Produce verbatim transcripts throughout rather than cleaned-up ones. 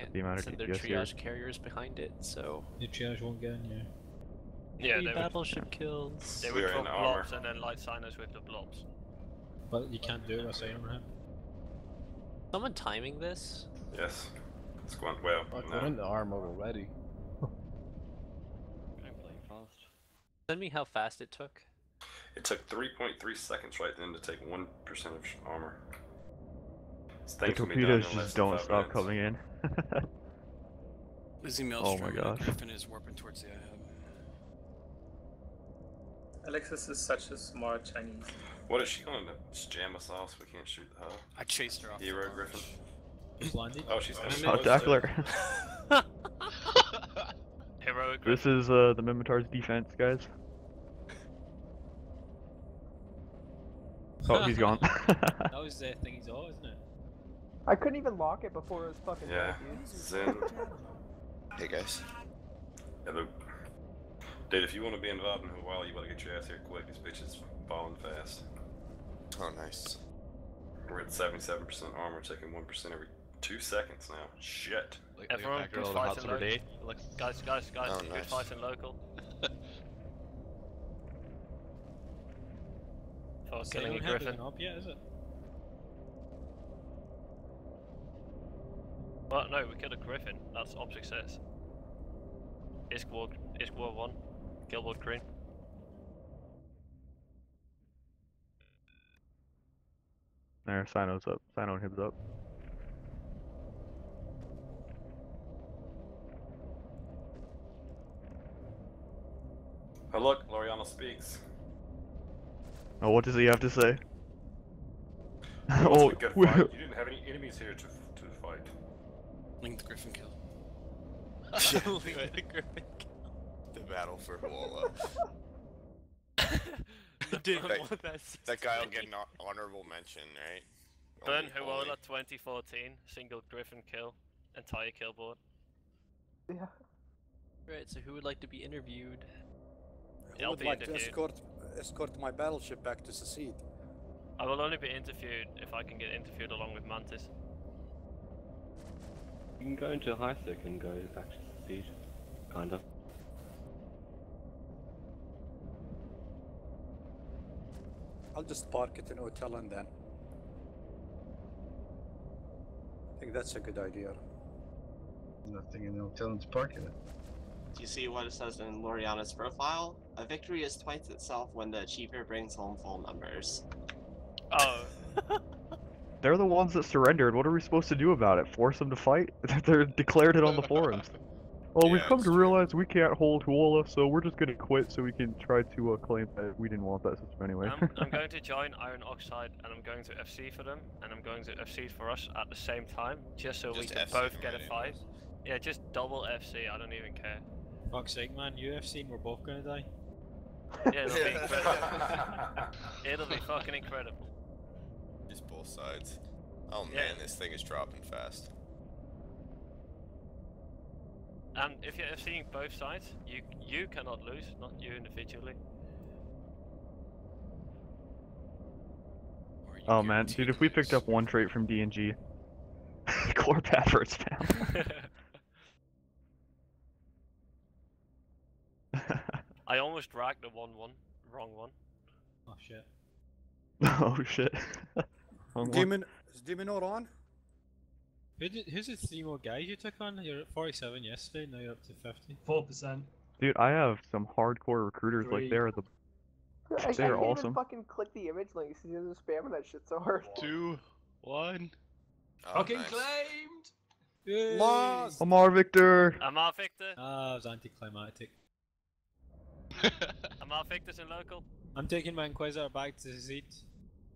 can't the amount send of their triage here. carriers behind it, so... The triage won't get in, yeah. Yeah, the battleship would, kills. They would drop blobs and then light signers with the blobs. But you can't do it as Abraham. Someone timing this? Yes. It's going well. Fuck, we're in the armor already. I'm playing fast. Send me how fast it took. It took three point three seconds right then to take one percent of armor. The torpedoes just don't stop minutes. coming in. Lizzie Maelstrom, oh my God. Griffin is warping towards the I H U B. Alexis is such a smart Chinese. What is she going to jam us off so we can't shoot the hub? I chased her off. Hero the Griffin. Blondie? Oh, she's hot Dockler. Heroic. This is uh, the Mimitar's defense, guys. Oh, he's gone. That was the thing he's all, isn't it? I couldn't even lock it before it was fucking yeah. Zen. Hey guys. Hello. Dude, if you want to be involved in Huola, you better get your ass here quick. This bitch is falling fast. Oh, nice. We're at seventy-seven percent armor, taking one percent every two seconds now. Shit. Like, everyone, good fight and local. Look, guys, guys, guys, oh, nice. Good fight and local. Oh, killing a Griffin. Yeah, is it? Well, no, we killed a Griffin. That's op success. Isk War, Isk War one, Gilboard Green. There, Sino's up. Sino and Hib's up. Oh look, Loriana speaks. Oh, what does he have to say? Oh, good fight. You didn't have any enemies here to to fight. Link the Griffin kill. Link the Griffin kill. The battle for Huola. that, that guy will get an honorable mention, right? Burn Huola twenty fourteen, single Griffin kill, entire kill board. Yeah. Right, so who would like to be interviewed? I would like to escort, escort my battleship back to secede. I will only be interviewed if I can get interviewed along with Mantis. You can go into Heisek and go back to secede, kind of. I'll just park it in a hotel and then. I think that's a good idea. Nothing in the hotel to park it. Do you see what it says in Loriana's profile? A victory is twice itself when the achiever brings home full numbers. Oh. They're the ones that surrendered. What are we supposed to do about it? Force them to fight? They're declared it on the forums. Well, yeah, we've come to true. realize we can't hold Huola, so we're just gonna quit so we can try to uh, claim that we didn't want that system anyway. I'm, I'm going to join Iron Oxide, and I'm going to F C for them, and I'm going to F C for us at the same time, just so just we can F C both get a fight. Yeah, just double F C, I don't even care. Fuck's sake, man, you F C and we're both gonna die. Yeah, it'll be incredible. It'll be fucking incredible. Just both sides. Oh yeah. Man, this thing is dropping fast. And if you're seeing both sides, you you cannot lose, not you individually. You oh man, dude, if we picked up one trait from D N G, core efforts now. I almost dragged the one one, wrong one. Oh shit. Oh shit. Demon, is Demon not on? Who did, who's the three more guys you took on? You're at forty-seven yesterday, now you're up to fifty. four percent. Dude, I have some hardcore recruiters, three. Like, they're the... I, they're I can't awesome. Even fucking click the image links, you guys are spamming that shit so hard. Two, one... Oh, fucking nice. Claimed! Yay! Lost! Amarr Victor! Amarr Victor! Ah, uh, it was anticlimactic. Amarr Victor's in local. I'm taking my Inquisitor back to the seat.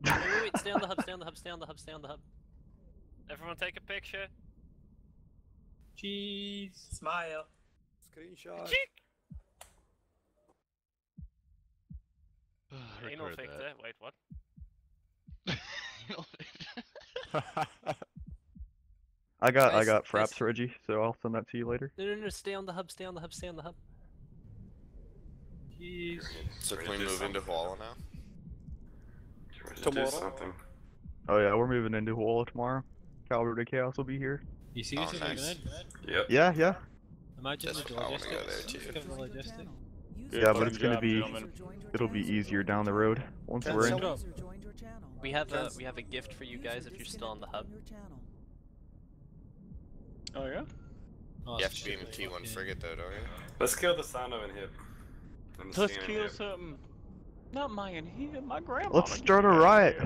Wait, wait, wait, stay on the hub, stay on the hub, stay on the hub, stay on the hub. Everyone take a picture. Cheese. Smile. Screenshot. Oh, Anal Victor. Wait, what? Anal Victor. I got nice, I got fraps, nice. Reggie, so I'll send that to you later. No, no, no, stay on the hub, stay on the hub, stay on the hub. Jeez. So can we move into Huola now? Tomorrow? Something. Oh yeah, we're moving into Huola tomorrow. Caliburn of Chaos will be here. You see this? Oh, nice. Yep. Yeah, yeah. Imagine that's the logistics. The logistics. Yeah, yeah, but it's gonna be, gentlemen. it'll be easier down the road once that's we're in. Up. We have a we have a gift for you guys if you're still on the hub. Oh yeah. Oh, you have to beam a T one yeah. frigate though, don't you? Let's kill the Sano and hip. Let's kill hip. something. Not my in here, my grandma. Let's start a riot.